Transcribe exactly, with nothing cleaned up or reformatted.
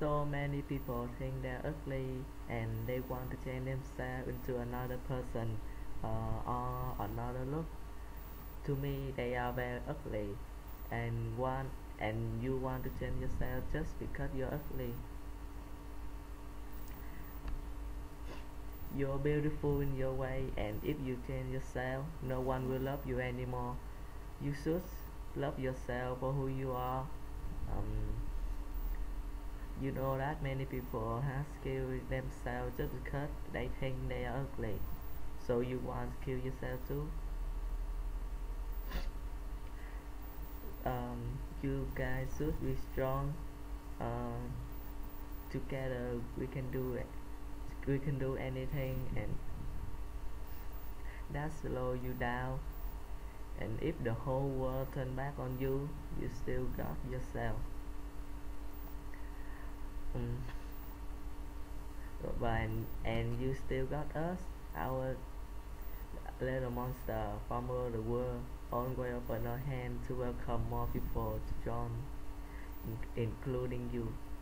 So many people think they're ugly and they want to change themselves into another person uh, or another look. To me, they are very ugly, and want and you want to change yourself just because you're ugly. You're beautiful in your way, and if you change yourself, no one will love you anymore. You should love yourself for who you are. Um, you know that many people have killed themselves just because they think they are ugly. So you want to kill yourself too? Um, you guys should be strong. Uh, together we can do it. We can do anything, and that slows you down. And if the whole world turn back on you, you still got yourself. Mm. And, and you still got us, our little monster, farmer the world, always open our hand to welcome more people to join, including you.